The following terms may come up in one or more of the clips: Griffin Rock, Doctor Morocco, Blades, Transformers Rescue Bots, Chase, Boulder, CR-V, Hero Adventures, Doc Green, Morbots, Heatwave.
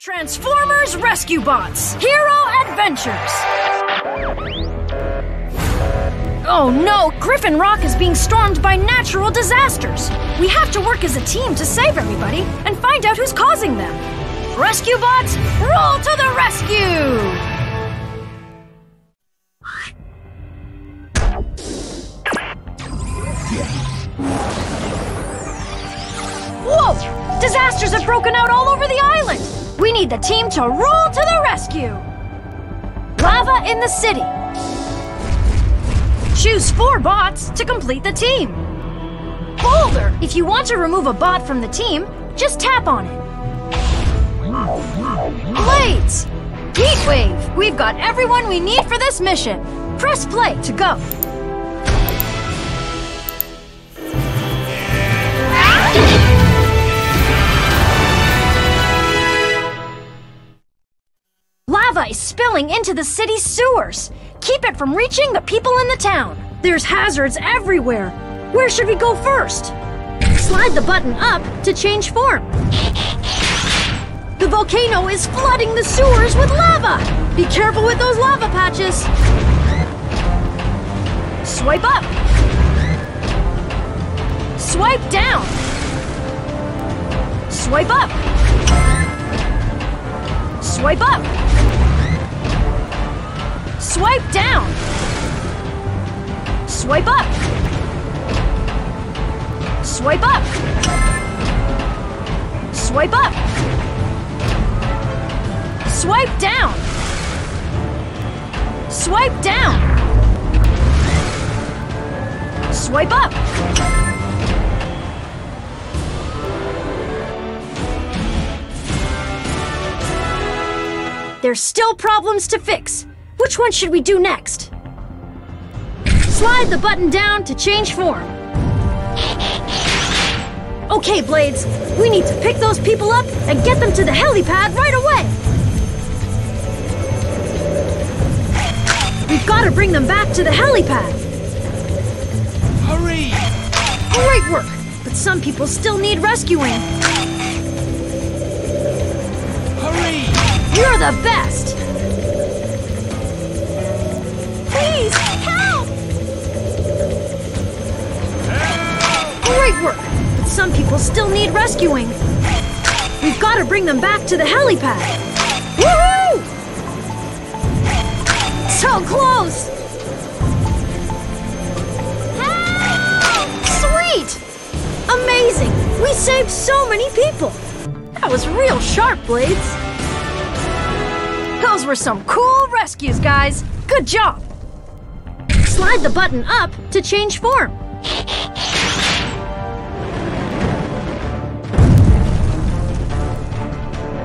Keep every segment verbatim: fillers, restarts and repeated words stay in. Transformers Rescue Bots, Hero Adventures! Oh no, Griffin Rock is being stormed by natural disasters! We have to work as a team to save everybody and find out who's causing them! Rescue Bots, roll to the rescue! Whoa! Disasters have broken out all over the island! We need the team to roll to the rescue! Lava in the city. Choose four bots to complete the team. Boulder! If you want to remove a bot from the team, just tap on it. Blades! Heatwave! We've got everyone we need for this mission. Press play to go. Lava is spilling into the city's sewers. Keep it from reaching the people in the town. There's hazards everywhere. Where should we go first? Slide the button up to change form. The volcano is flooding the sewers with lava. Be careful with those lava patches. Swipe up. Swipe down. Swipe up. Swipe up. Swipe down! Swipe up! Swipe up! Swipe up! Swipe down! Swipe down! Swipe up! There's still problems to fix. Which one should we do next? Slide the button down to change form. Okay, Blades, we need to pick those people up and get them to the helipad right away! We've got to bring them back to the helipad! Hurry! Great work! But some people still need rescuing! Hurry! You're the best! Work, but some people still need rescuing. We've got to bring them back to the helipad. Woohoo! So close! Help! Sweet! Amazing! We saved so many people! That was real sharp, Blades. Those were some cool rescues, guys. Good job! Slide the button up to change form.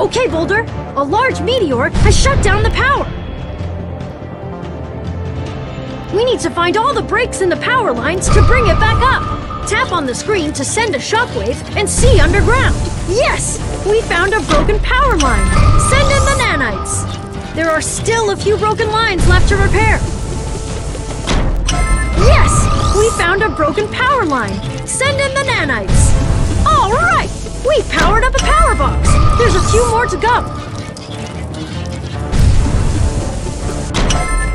Okay, Boulder, a large meteor has shut down the power. We need to find all the breaks in the power lines to bring it back up. Tap on the screen to send a shockwave and see underground. Yes, we found a broken power line. Send in the nanites. There are still a few broken lines left to repair. Yes, we found a broken power line. Send in the nanites. All right, we powered up a power box. There's a few more to go.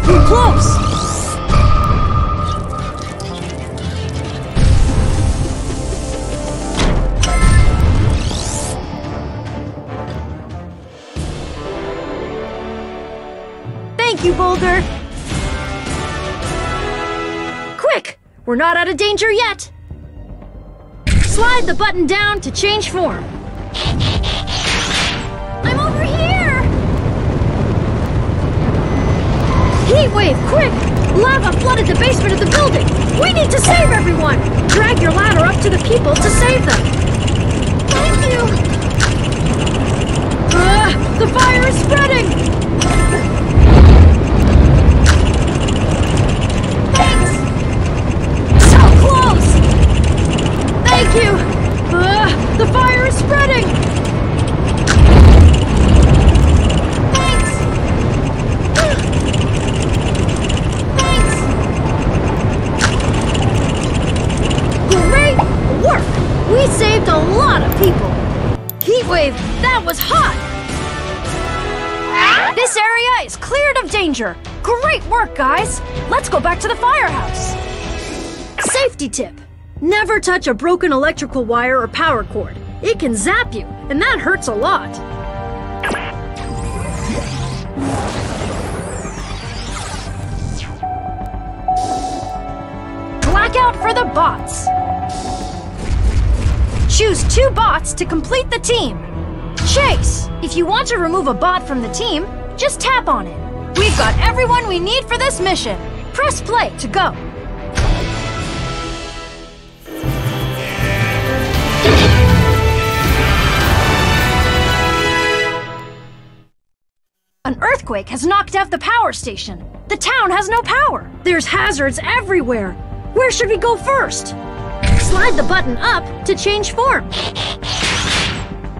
We're close. Thank you, Boulder. Quick, we're not out of danger yet. Slide the button down to change form. I'm over here! Heatwave, quick! Lava flooded the basement of the building! We need to save everyone! Drag your ladder up to the people to save them! Thank you! Uh, the fire is spreading! Thanks! So close! Thank you! Uh, the fire is spreading! Saved a lot of people. Heatwave, that was hot! This area is cleared of danger. Great work, guys. Let's go back to the firehouse. Safety tip. Never touch a broken electrical wire or power cord. It can zap you, and that hurts a lot. Blackout for the bots. Choose two bots to complete the team. Chase! If you want to remove a bot from the team, just tap on it. We've got everyone we need for this mission. Press play to go. An earthquake has knocked out the power station. The town has no power. There's hazards everywhere. Where should we go first? Slide the button up to change form.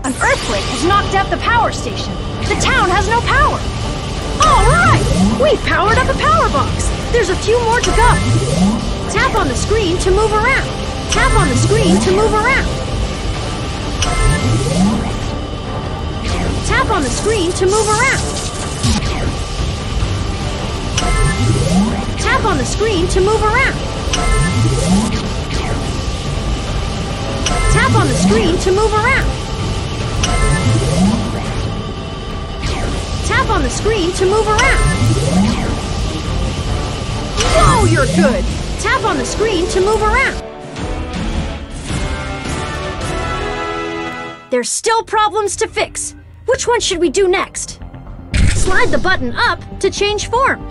An earthquake has knocked out the power station. The town has no power. All right! We've powered up a power box. There's a few more to go. Tap on the screen to move around. Tap on the screen to move around. Tap on the screen to move around. Tap on the screen to move around. Tap on the screen to move around. Tap on the screen to move around. Whoa, you're good! Tap on the screen to move around. There's still problems to fix. Which one should we do next? Slide the button up to change form.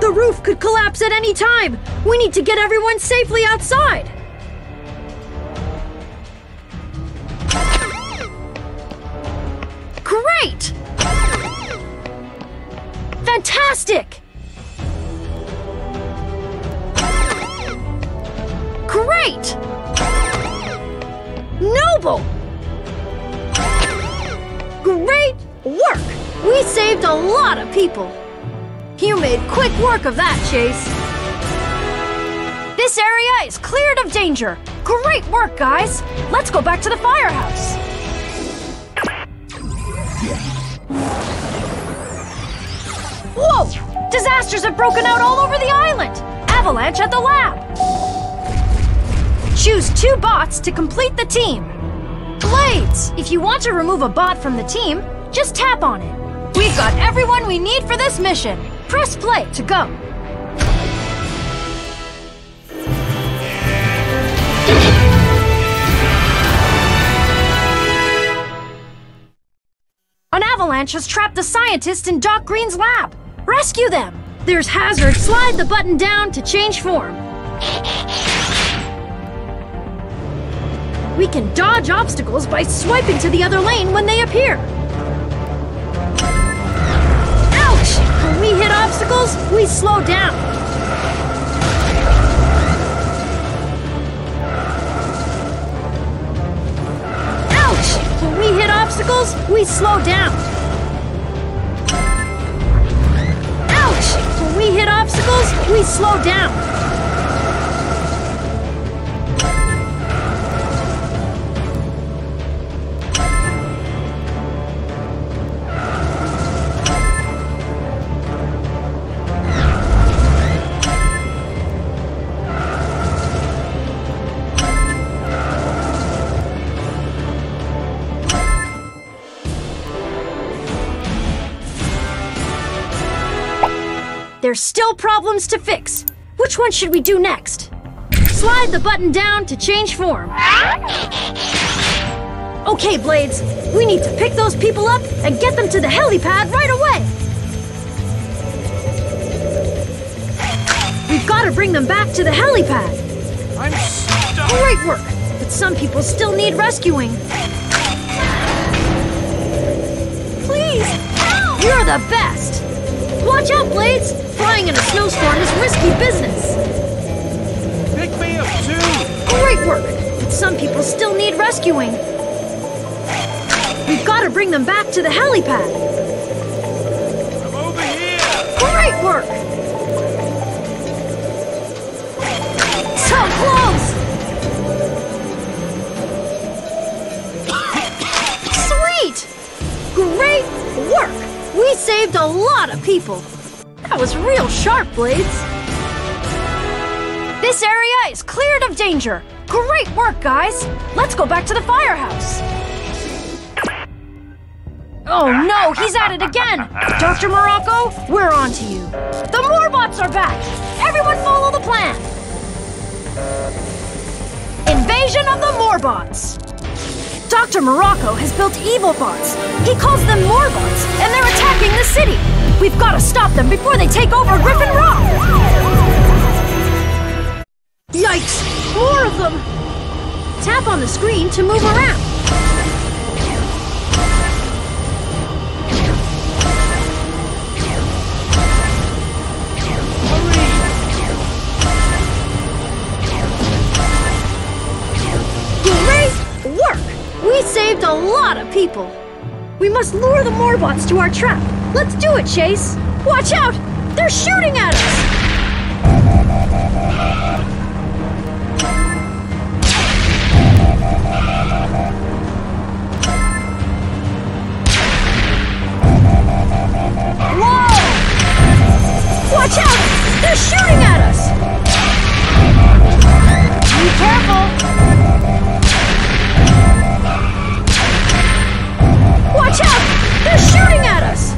The roof could collapse at any time! We need to get everyone safely outside! Great! Fantastic! Great! Noble! Great work! We saved a lot of people! You made quick work of that, Chase. This area is cleared of danger. Great work, guys. Let's go back to the firehouse. Whoa! Disasters have broken out all over the island. Avalanche at the lab. Choose two bots to complete the team. Blades! If you want to remove a bot from the team, just tap on it. We've got everyone we need for this mission. Press play to go. An avalanche has trapped the scientists in Doc Green's lab. Rescue them. There's hazard. Slide the button down to change form. We can dodge obstacles by swiping to the other lane when they appear. When we hit obstacles, we slow down. Ouch! When we hit obstacles, we slow down. Ouch! When we hit obstacles, we slow down. There's still problems to fix. Which one should we do next? Slide the button down to change form. Okay, Blades. We need to pick those people up and get them to the helipad right away. We've got to bring them back to the helipad. I'm stuck. Great work, but some people still need rescuing. Please, help! You're the best. Watch out, Blades! Flying in a snowstorm is risky business. Pick me up, too! Great work! But some people still need rescuing. We've got to bring them back to the helipad. I'm over here! Great work! So close! Sweet! Great work! We saved a lot of people. That was real sharp, Blades. This area is cleared of danger. Great work, guys. Let's go back to the firehouse. Oh no, he's at it again! Doctor Morocco, we're on to you. The Morbots are back! Everyone follow the plan! Invasion of the Morbots! Doctor Morocco has built evil bots. He calls them Morbots, and they're attacking the city. We've got to stop them before they take over Griffin Rock! Yikes! More of them! Tap on the screen to move around. We saved a lot of people. We must lure the Morbots to our trap. Let's do it, Chase. Watch out! They're shooting at us! Whoa! Watch out! They're shooting at us! Be careful! Watch out! They're shooting at us!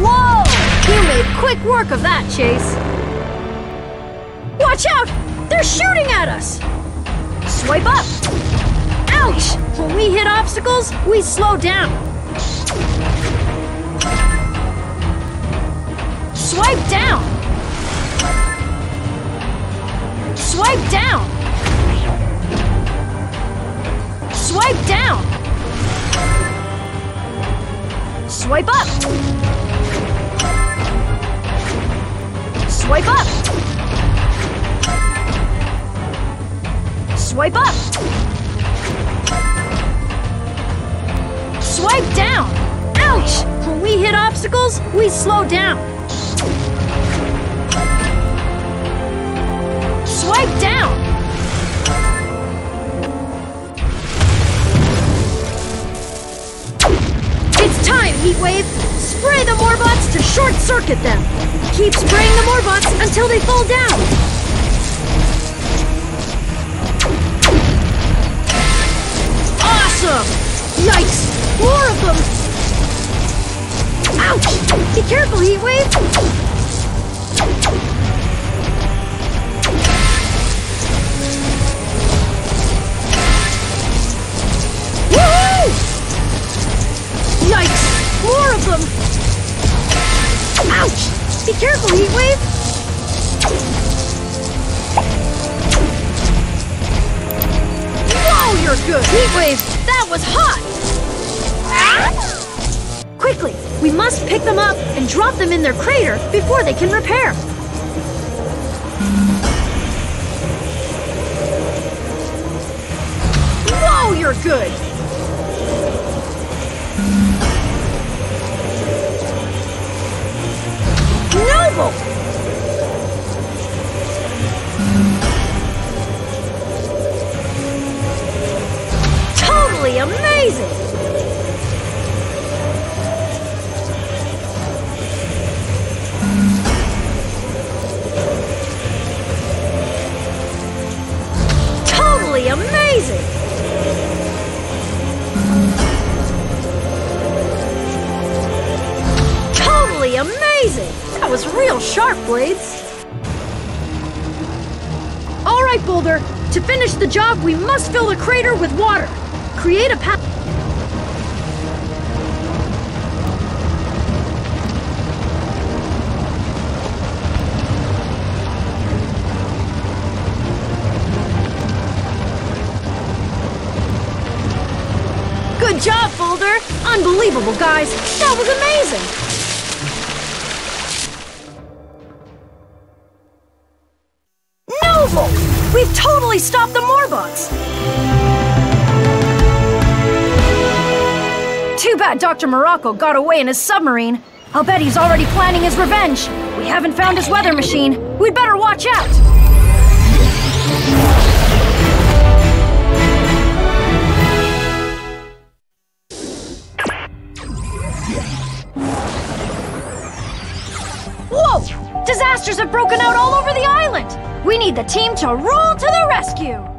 Whoa! You made quick work of that, Chase. Watch out! They're shooting at us! Swipe up! Ouch! When we hit obstacles, we slow down. Swipe down! Swipe down! Swipe down! Swipe up! Swipe up! Swipe up! Swipe down! Ouch! When we hit obstacles, we slow down. Swipe down! Time, Heatwave! Spray the Morbots to short-circuit them! Keep spraying the Morbots until they fall down! Awesome! Yikes! More of them! Ouch! Be careful, Heatwave! Woohoo! Yikes! More of them! Ouch! Be careful, Heatwave! Whoa, you're good! Heatwave, that was hot! Quickly, we must pick them up and drop them in their crater before they can repair. Whoa, you're good! Noble! Totally amazing! Totally amazing! Amazing! That was real sharp, Blades. All right, Boulder. To finish the job, we must fill the crater with water. Create a path. Good job, Boulder. Unbelievable, guys. That was amazing. We've totally stopped the Morbots! Too bad Doctor Morocco got away in his submarine. I'll bet he's already planning his revenge. We haven't found his weather machine. We'd better watch out! Disasters have broken out all over the island! We need the team to roll to the rescue!